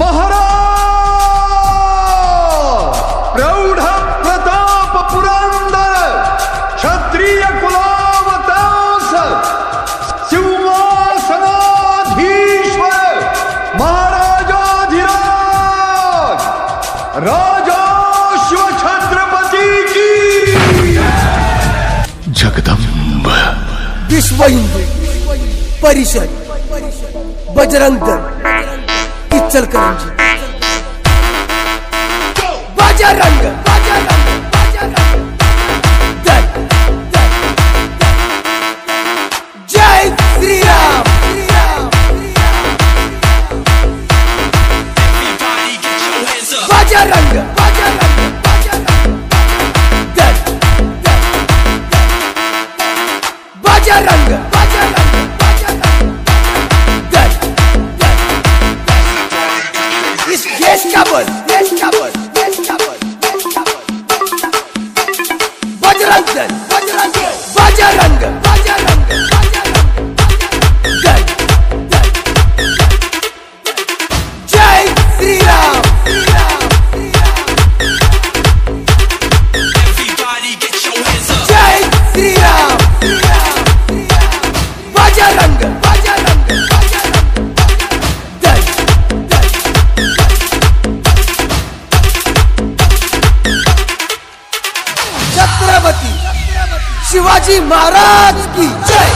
महाराज प्रौढ़ प्रताप पुरंदर क्षत्रिय कुलावतांस सिंहासनाधीश्वर महाराजाधिराज राजाश्व छत्रपति की जगदम्ब। विश्व हिंदू परिषद बजरंग दल करंजी बजरंग बजरंग बजरंग दल दल जय श्री राम। बजरंग बजरंग बजरंग दल दल बजरंग बजरंग बजरंग दल बजरंग बजरंग बजरंग दल दल जय श्री राम। जय श्री राम। बजरंग बजरंग दल दल छत्रपति शिवाजी महाराज की जय।